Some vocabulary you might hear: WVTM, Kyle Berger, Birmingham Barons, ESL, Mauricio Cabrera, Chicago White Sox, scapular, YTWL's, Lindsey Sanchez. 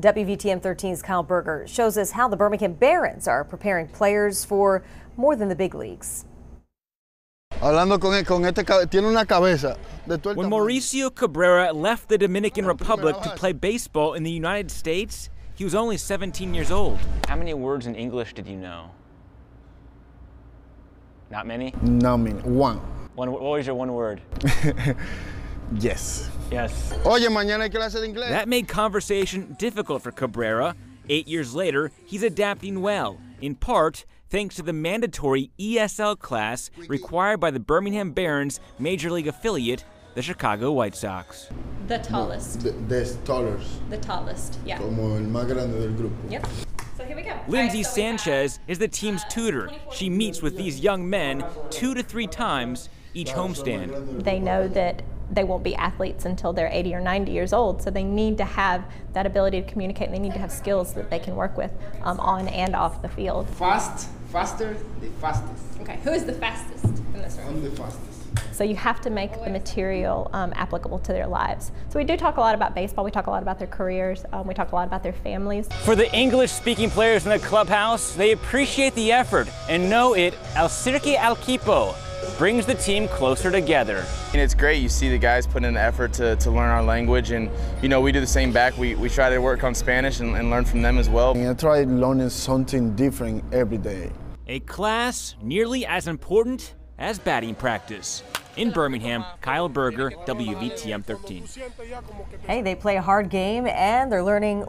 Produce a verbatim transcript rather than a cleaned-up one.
W V T M thirteen's Kyle Berger shows us how the Birmingham Barons are preparing players for more than the big leagues. When Mauricio Cabrera left the Dominican Republic to play baseball in the United States, he was only seventeen years old. How many words in English did you know? Not many? Not many. One. One. What was your one word? Yes. Yes. That made conversation difficult for Cabrera. Eight years later, he's adapting well, in part thanks to the mandatory E S L class required by the Birmingham Barons Major League affiliate, the Chicago White Sox. The tallest. The, the tallest. The tallest, yeah. Como el más grande del grupo. Yep. So here we go. Lindsey Sanchez is the team's tutor. She meets with these young men two to three times each homestand. They know that they won't be athletes until they're eighty or ninety years old, so they need to have that ability to communicate, and they need to have skills that they can work with um, on and off the field. Fast, faster, the fastest. Okay, who is the fastest in this room? I'm the fastest. So you have to make the material um, applicable to their lives. So we do talk a lot about baseball, we talk a lot about their careers, um, we talk a lot about their families. For the English-speaking players in the clubhouse, they appreciate the effort and know it al cirque al equipo. Brings the team closer together. And it's great, you see the guys putting in the effort to, to learn our language, and you know, we do the same back. We, we try to work on Spanish and, and learn from them as well. And I try learning something different every day. A class nearly as important as batting practice. In Birmingham, Kyle Berger, W V T M thirteen. Hey, they play a hard game and they're learning